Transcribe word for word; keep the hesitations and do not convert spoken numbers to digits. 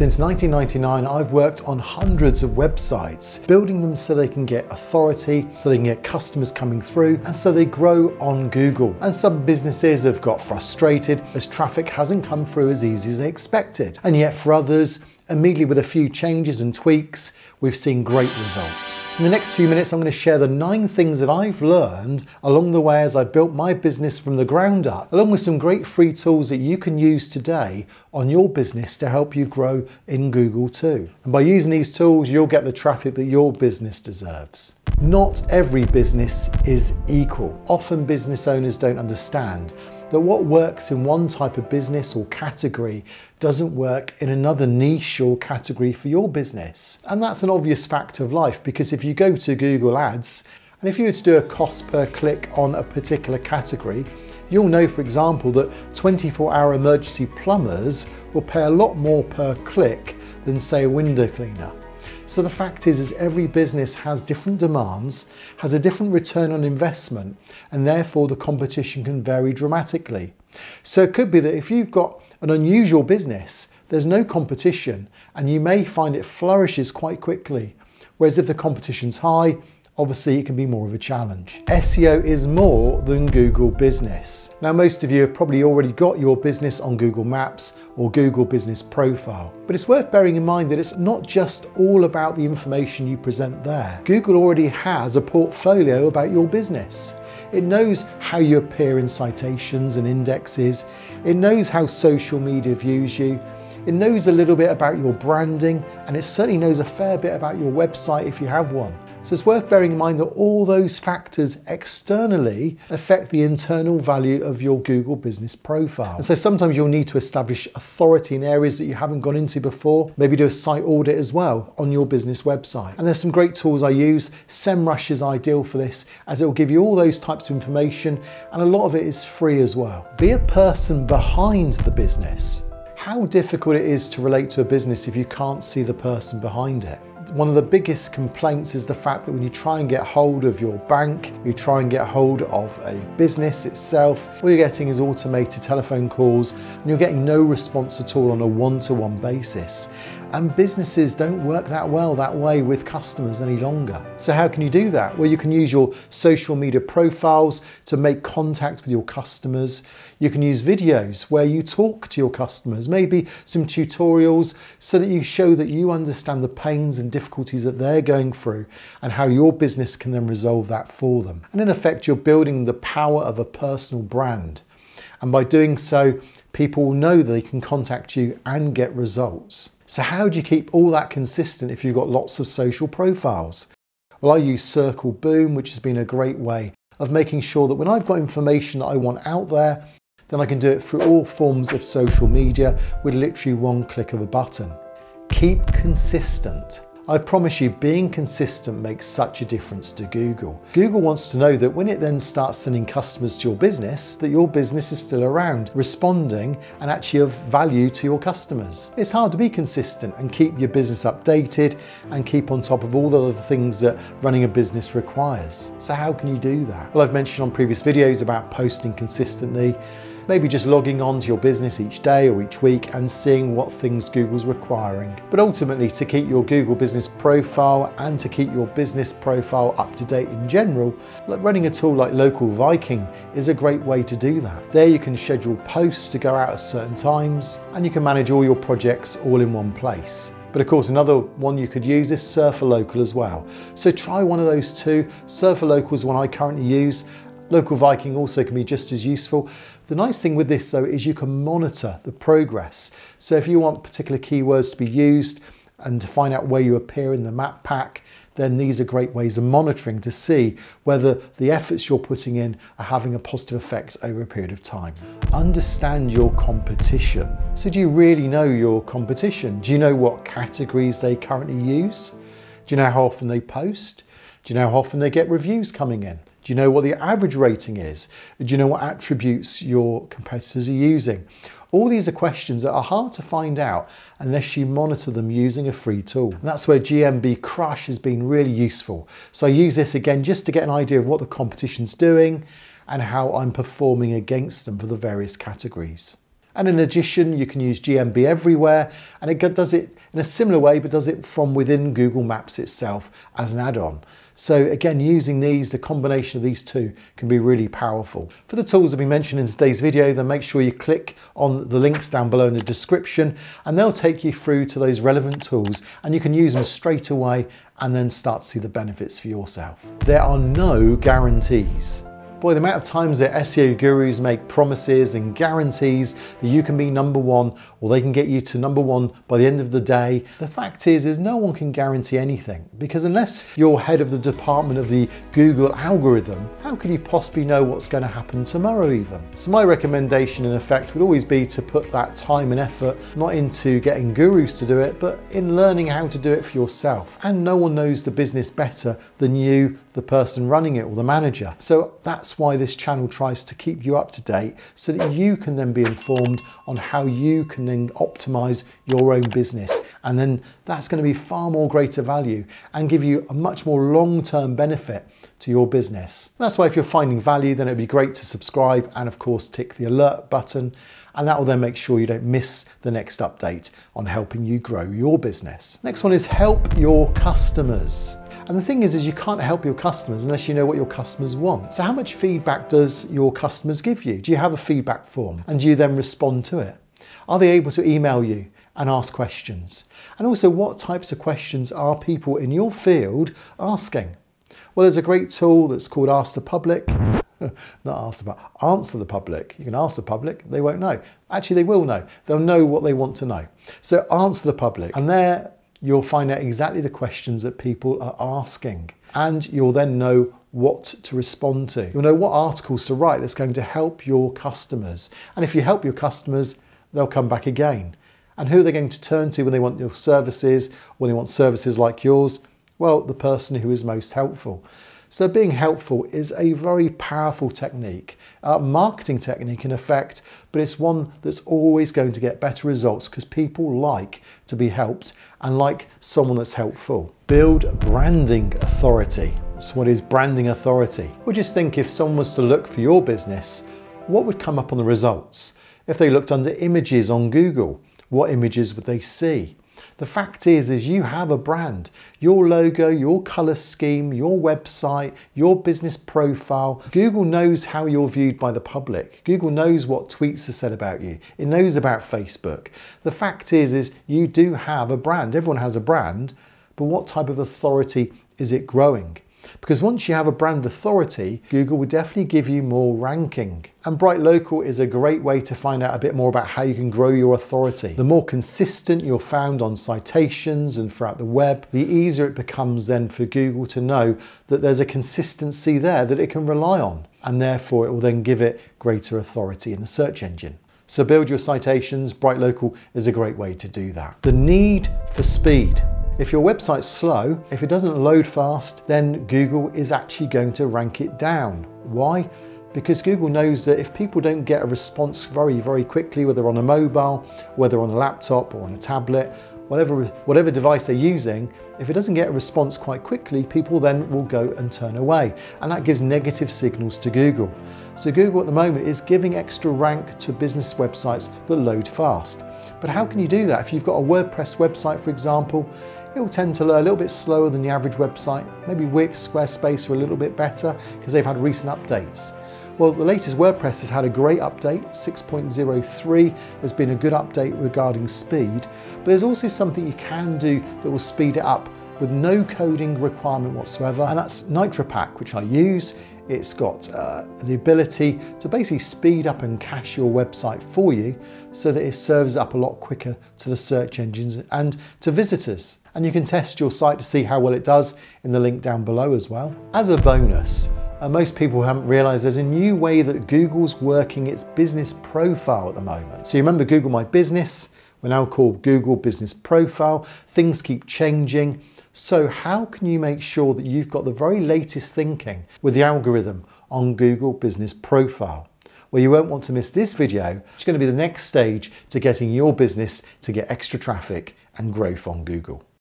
Since nineteen ninety-nine, I've worked on hundreds of websites, building them so they can get authority, so they can get customers coming through, and so they grow on Google. And some businesses have got frustrated as traffic hasn't come through as easy as they expected. And yet for others, immediately with a few changes and tweaks, we've seen great results. In the next few minutes, I'm going to share the nine things that I've learned along the way as I built my business from the ground up, along with some great free tools that you can use today on your business to help you grow in Google too. And by using these tools, you'll get the traffic that your business deserves. Not every business is equal. Often business owners don't understand that what works in one type of business or category doesn't work in another niche or category for your business. And that's an obvious fact of life, because if you go to Google Ads, and if you were to do a cost per click on a particular category, you'll know, for example, that twenty-four hour emergency plumbers will pay a lot more per click than, say, a window cleaner. So the fact is, is every business has different demands, has a different return on investment, and therefore the competition can vary dramatically. So it could be that if you've got an unusual business, there's no competition, and you may find it flourishes quite quickly. Whereas if the competition's high, obviously it can be more of a challenge. S E O is more than Google Business. Now, most of you have probably already got your business on Google Maps or Google Business Profile, but it's worth bearing in mind that it's not just all about the information you present there. Google already has a portfolio about your business. It knows how you appear in citations and indexes. It knows how social media views you. It knows a little bit about your branding, and it certainly knows a fair bit about your website if you have one. So it's worth bearing in mind that all those factors externally affect the internal value of your Google Business Profile. And so sometimes you'll need to establish authority in areas that you haven't gone into before, maybe do a site audit as well on your business website. And there's some great tools I use. SEMrush is ideal for this, as it will give you all those types of information, and a lot of it is free as well. Be a person behind the business. How difficult it is to relate to a business if you can't see the person behind it. One of the biggest complaints is the fact that when you try and get hold of your bank, you try and get hold of a business itself, all you're getting is automated telephone calls, and you're getting no response at all on a one-to-one basis. And businesses don't work that well that way with customers any longer. So how can you do that? Well, you can use your social media profiles to make contact with your customers. You can use videos where you talk to your customers, maybe some tutorials, so that you show that you understand the pains and difficulties that they're going through and how your business can then resolve that for them. And in effect, you're building the power of a personal brand. And by doing so, people will know they can contact you and get results. So how do you keep all that consistent if you've got lots of social profiles? Well, I use Circle Boom, which has been a great way of making sure that when I've got information that I want out there, then I can do it through all forms of social media with literally one click of a button. Keep consistent. I promise you, being consistent makes such a difference to Google. Google wants to know that when it then starts sending customers to your business, that your business is still around, responding, and actually of value to your customers. It's hard to be consistent and keep your business updated and keep on top of all the other things that running a business requires. So how can you do that? Well, I've mentioned on previous videos about posting consistently, maybe just logging on to your business each day or each week and seeing what things Google's requiring. But ultimately, to keep your Google Business Profile and to keep your business profile up to date in general, like running a tool like Local Viking is a great way to do that. There you can schedule posts to go out at certain times, and you can manage all your projects all in one place. But of course, another one you could use is Surfer Local as well. So try one of those two. Surfer Local is one I currently use. Local Viking also can be just as useful. The nice thing with this though is you can monitor the progress. So if you want particular keywords to be used and to find out where you appear in the map pack, then these are great ways of monitoring to see whether the efforts you're putting in are having a positive effect over a period of time. Understand your competition. So do you really know your competition? Do you know what categories they currently use? Do you know how often they post? Do you know how often they get reviews coming in? Do you know what the average rating is? Do you know what attributes your competitors are using? All these are questions that are hard to find out unless you monitor them using a free tool. And that's where G M B Crush has been really useful. So I use this again just to get an idea of what the competition's doing and how I'm performing against them for the various categories. And in addition, you can use G M B Everywhere, and it does it in a similar way, but does it from within Google Maps itself as an add-on. So again, using these, the combination of these two can be really powerful. For the tools that we mentioned in today's video, then make sure you click on the links down below in the description, and they'll take you through to those relevant tools, and you can use them straight away and then start to see the benefits for yourself. There are no guarantees. Boy, the amount of times that S E O gurus make promises and guarantees that you can be number one or they can get you to number one by the end of the day. The fact is, is no one can guarantee anything, because unless you're head of the department of the Google algorithm, how can you possibly know what's going to happen tomorrow even? So my recommendation in effect would always be to put that time and effort not into getting gurus to do it, but in learning how to do it for yourself. And no one knows the business better than you, the person running it, or the manager. So that's That's why this channel tries to keep you up to date, so that you can then be informed on how you can then optimize your own business, and then that's going to be far more greater value and give you a much more long-term benefit to your business. That's why if you're finding value, then it'd be great to subscribe and of course tick the alert button, and that will then make sure you don't miss the next update on helping you grow your business. Next one is help your customers. And the thing is, is you can't help your customers unless you know what your customers want. So how much feedback does your customers give you? Do you have a feedback form? And do you then respond to it? Are they able to email you and ask questions? And also, what types of questions are people in your field asking? Well, there's a great tool that's called Ask the Public. Not ask the public, answer the public. You can ask the public, they won't know. Actually, they will know. They'll know what they want to know. So answer the public. And they're you'll find out exactly the questions that people are asking, and you'll then know what to respond to. You'll know what articles to write that's going to help your customers. And if you help your customers, they'll come back again. And who are they going to turn to when they want your services, when they want services like yours? Well, the person who is most helpful. So being helpful is a very powerful technique, a marketing technique in effect, but it's one that's always going to get better results because people like to be helped and like someone that's helpful. Build branding authority. So what is branding authority? Well, just think, if someone was to look for your business, what would come up on the results? If they looked under images on Google, what images would they see? The fact is, is you have a brand. Your logo, your color scheme, your website, your business profile. Google knows how you're viewed by the public. Google knows what tweets are said about you. It knows about Facebook. The fact is, is you do have a brand. Everyone has a brand, but what type of authority is it growing? Because once you have a brand authority, Google will definitely give you more ranking. And Bright Local is a great way to find out a bit more about how you can grow your authority. The more consistent you're found on citations and throughout the web, the easier it becomes then for Google to know that there's a consistency there that it can rely on, and therefore it will then give it greater authority in the search engine. So build your citations. Bright Local is a great way to do that. The need for speed. If your website's slow, if it doesn't load fast, then Google is actually going to rank it down. Why? Because Google knows that if people don't get a response very, very quickly, whether on a mobile, whether on a laptop or on a tablet, whatever, whatever device they're using, if it doesn't get a response quite quickly, people then will go and turn away. And that gives negative signals to Google. So Google at the moment is giving extra rank to business websites that load fast. But how can you do that? If you've got a WordPress website, for example, it'll tend to load a little bit slower than the average website. Maybe Wix, Squarespace are a little bit better because they've had recent updates. Well, the latest WordPress has had a great update. six point oh three has been a good update regarding speed, but there's also something you can do that will speed it up with no coding requirement whatsoever, and that's NitroPack, which I use. It's got uh, the ability to basically speed up and cache your website for you so that it serves up a lot quicker to the search engines and to visitors. And you can test your site to see how well it does in the link down below as well. As a bonus, and most people haven't realized, there's a new way that Google's working its business profile at the moment. So you remember Google My Business? We're now called Google Business Profile. Things keep changing. So how can you make sure that you've got the very latest thinking with the algorithm on Google Business Profile? Well, you won't want to miss this video. It's going to be the next stage to getting your business to get extra traffic and growth on Google.